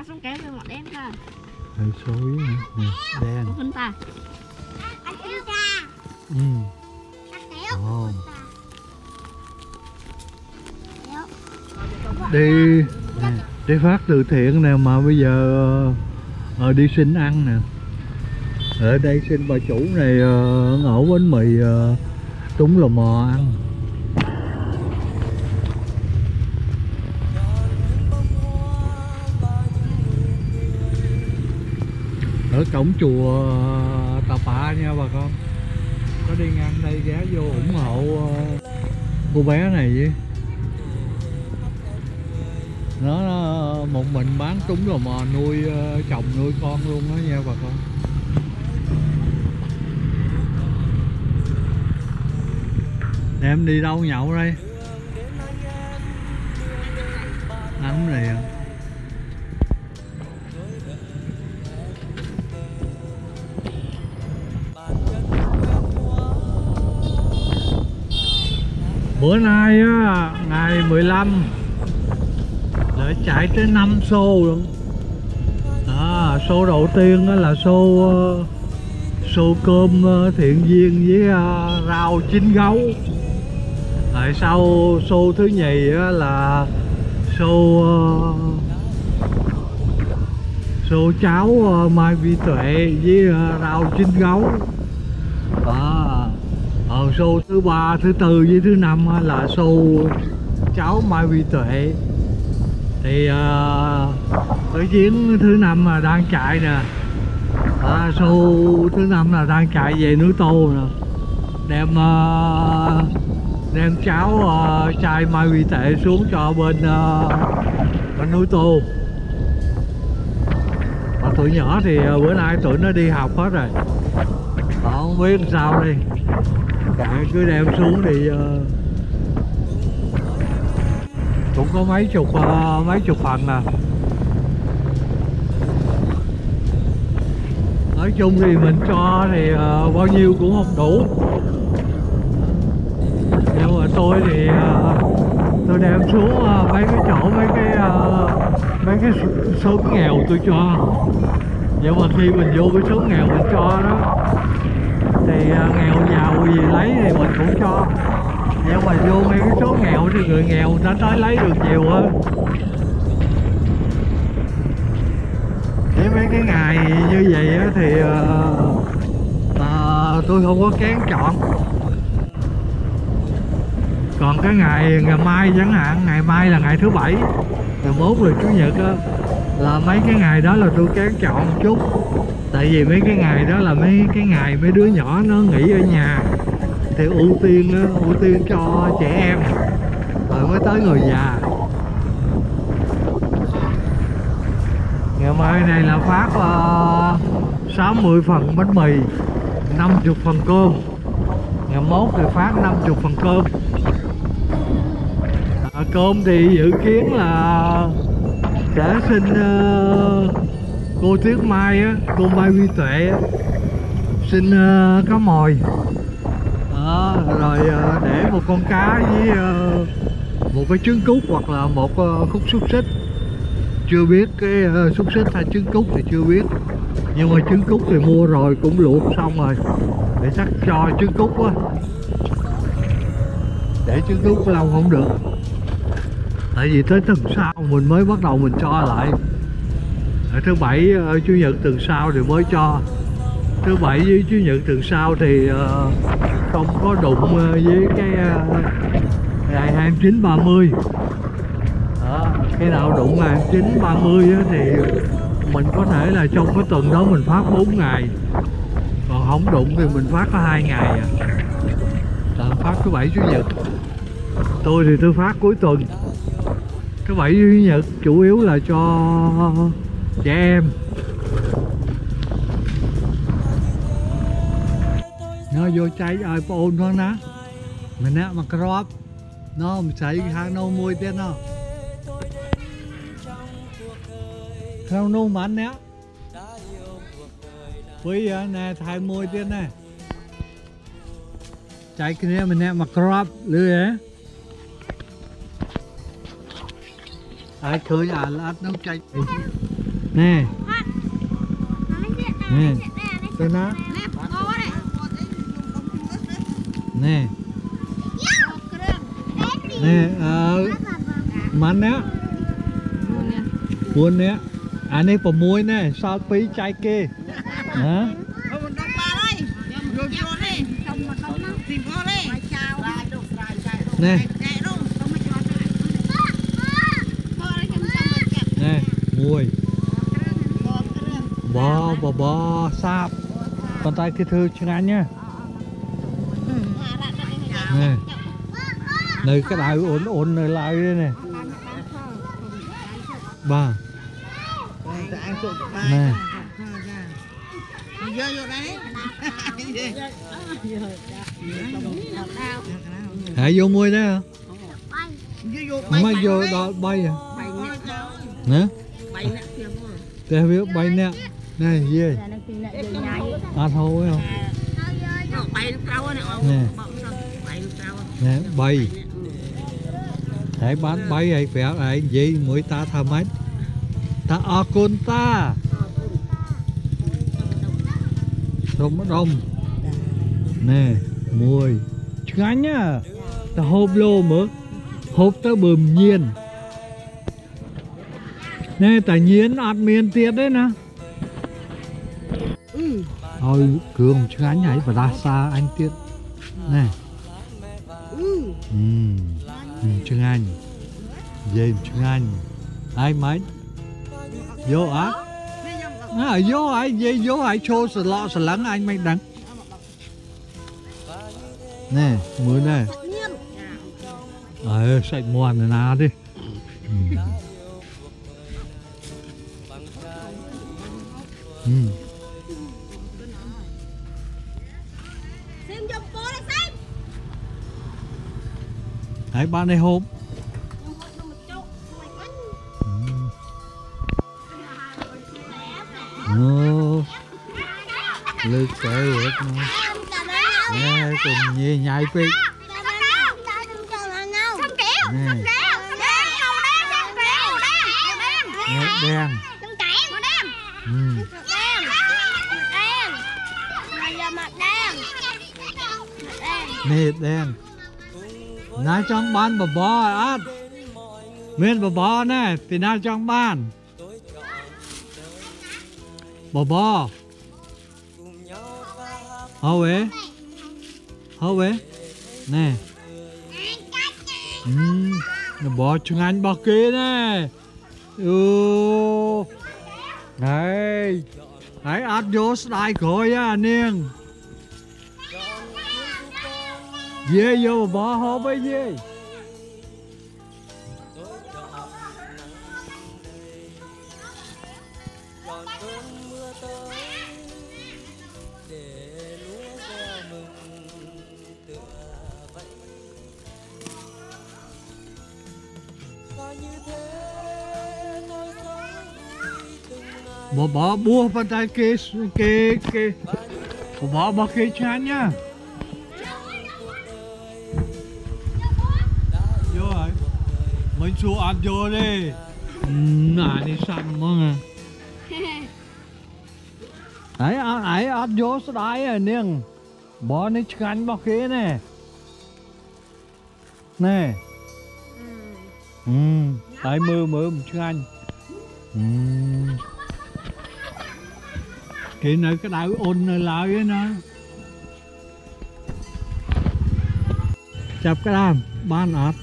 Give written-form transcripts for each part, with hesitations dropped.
À, xong kéo vô một đêm ra. Đây suối nè, đen. Của Vinh ta. Anh Vinh ta. Ừ. Oh. Đi nè, đi phát từ thiện nè mà bây giờ đi xin ăn nè. Ở đây xin bà chủ này ngổ bánh mì trúng lò mò ăn. Ở cổng chùa Tà Pạ nha bà con, có đi ngang đây ghé vô ủng hộ cô bé này vậy. Nó một mình bán trúng lò mò nuôi chồng nuôi con luôn đó nha bà con. Để em đi đâu nhậu đây? Nắm này à? Bữa nay á, ngày 15 để chạy tới 5 show luôn. À, show đầu tiên á là show cơm thiện viên với rau chín gấu. Tại sau show thứ nhì á là show cháo Mai Vy Tuệ với rau chín gấu. Show thứ ba, thứ tư với thứ năm là show cháo Mai Vy Tuệ. Thì ở chuyến thứ năm là đang chạy nè. Show thứ năm là đang chạy về Núi Tô nè. Đem cháo chai Mai Vy Tuệ xuống cho bên Núi Tô. Mà tụi nhỏ thì bữa nay tụi nó đi học hết rồi. Họ không biết sao đi. Bạn cứ đem xuống thì cũng có mấy chục phần nè. Nói chung thì mình cho thì bao nhiêu cũng không đủ. Nhưng mà tôi thì tôi đem xuống mấy cái chỗ mấy cái số nghèo tôi cho. Nhưng mà khi mình vô cái số nghèo mình cho đó thì nghèo giàu gì lấy thì mình cũng cho. Nhưng mà vô ngay cái số nghèo thì người nghèo người ta tới lấy được nhiều hơn. Để mấy cái ngày như vậy thì tôi không có kén chọn. Còn cái ngày mai chẳng hạn, ngày mai là ngày thứ Bảy, ngày mốt là Chủ Nhật á, là mấy cái ngày đó là tôi kén chọn một chút. Tại vì mấy cái ngày đó là mấy đứa nhỏ nó nghỉ ở nhà thì ưu tiên cho trẻ em rồi mới tới người già. Ngày mai này là phát 60 phần bánh mì, 50 phần cơm. Ngày mốt thì phát 50 phần cơm. Cơm thì dự kiến là sẽ xin cô Tuyết Mai á, cô Mai Vy Tuệ á, xin cá mồi. Rồi để một con cá với một cái trứng cút hoặc là một khúc xúc xích. Chưa biết cái xúc xích hay trứng cút thì chưa biết. Nhưng mà trứng cút thì mua rồi cũng luộc xong rồi. Để chắc cho trứng cút á. Để trứng cút lâu không được. Tại vì tới tuần sau mình mới bắt đầu mình cho lại. Ở thứ Bảy, Chủ Nhật tuần sau thì mới cho. Thứ Bảy với Chủ Nhật tuần sau thì không có đụng với cái ngày 29-30. Khi nào đụng ngày 29-30 thì mình có thể là trong cái tuần đó mình phát 4 ngày. Còn không đụng thì mình phát có 2 ngày à. Là phát thứ Bảy, Chủ Nhật. Tôi thì tôi phát cuối tuần. Thứ Bảy, Chủ Nhật chủ yếu là cho trẻ em. Nó vô cháy ai phone nó ná. Mình đã mặc crop. Nó cháy hàng nâu môi tên nó. Theo nô mắn nè. Với nè thay môi tên nè. Cháy kia nè mình đã mặc crop lưỡi á. Ai khơi là nấu cháy. Nè. Nè. Tên nó. Nè. Nè, mắn á. Buôn á. À này bò muối nè, sao phí chai kê. Hả? Nè. Nè, muối. Bò sáp. Con tay kia thư chán nhá. Nè. Nơi cái đài ổn nơi lại đây nè. Ba. Nè. Hãy vô muối đó hả? Mà vô đó bay à? Nè. Tao biết bay nè. Này gì? À thôi không? Nè. Nè bay. Hãy bán bay hay phải ai gì mới ta tham ấy. Ta ở côn ta. Rồng rồng. Nè, muối. Chán nhá. Ta hộp lô mớ. Hộp ta bơm nhiên. Nè, ta nhiên ăn miên tiệt đấy nè. Ôi, cường chán nhảy và ra xa anh tiệt. Nè. Chương Anh. Dêm Chương Anh. Ai mấy? Vô á? À, vô ai? Dê vô ai? Chô sờ lọ sờ lắng anh mấy đắng. Nè, mới nè. Ờ, sạch mòn này nà đi. Đấy, bạn này hôm lư kệ được nè, cùng nhì nhảy phi nè đen nè đen. Nà trong ban bà bò á. Miền bà bò nè. Thì nà trong ban bà bò. Hâu ế. Hâu ế. Nè. Bà bò Trương Anh bò kia nè. Này. Hãy áp vô đại khối á niên. Dê vô bỏ hộp ấy dê. Bỏ bua vào tay kia. Bỏ kia chán nhá. Mình xuống ăn vô đi. Nà đi xăm mong à. Đấy, ấy ăn vô sơ đáy à niêng. Bó này chán bó khế nè. Nè. Đấy mơ chán. Cái này cái đáy ôn này lại ấy nè. Chạp cái đám, ban ạt.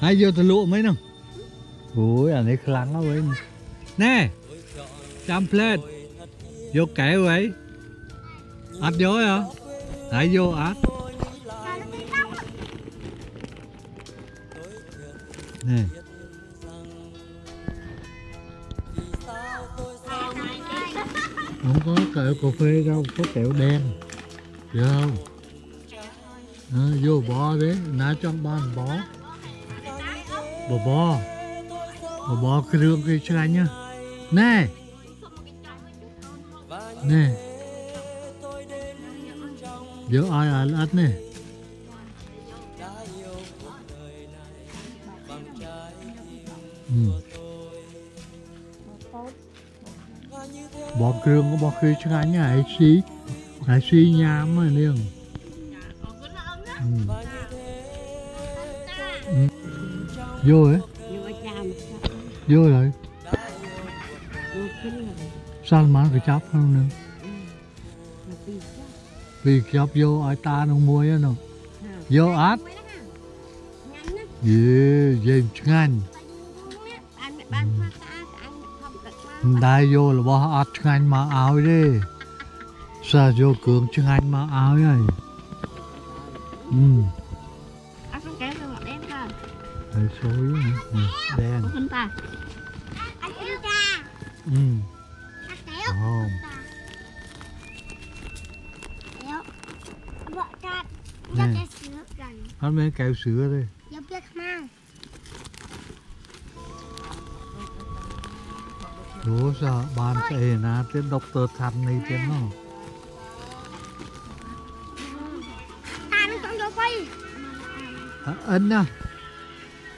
Ai vô từ lụa mấy nào? Ôi, anh ấy khăn quá vậy. Nè. Chăm lên. Vô kẹo vậy. Át vô hả? Hãy vô át. Nè. Không có kẹo cà phê đâu, có kẹo đen. Được không? À, vô bò đấy, nãy trong bàn bò. Bò bò cái rương kia cho anh nhá. Nè. Nè. Vô ai ăn át nè. Bỏ cương có bỏ khơi cho cái nhà ấy xí. Cái xí nhà mà nương. Vô ấy. Vô rồi. Sao mà cái chắp không nương. Vì chắp vô ai ta nó mua á nương. Vô át. Dê dê ngăn. Đại vô là bỏ át ngăn mà áo đi. Sao vô cường chứ ngăn mà áo vậy. Áo xuống kéo cho đen cơ. Đấy xối đen. Anh ta. Không. Vợ chặt. Vợ chặt sữa gần. Hết mấy kẹo sữa đi. Ủa sao bạn thầy nà tiếng đọc tờ thăm này tiếng nó. Ta nó chẳng cho quay. Ấn nha.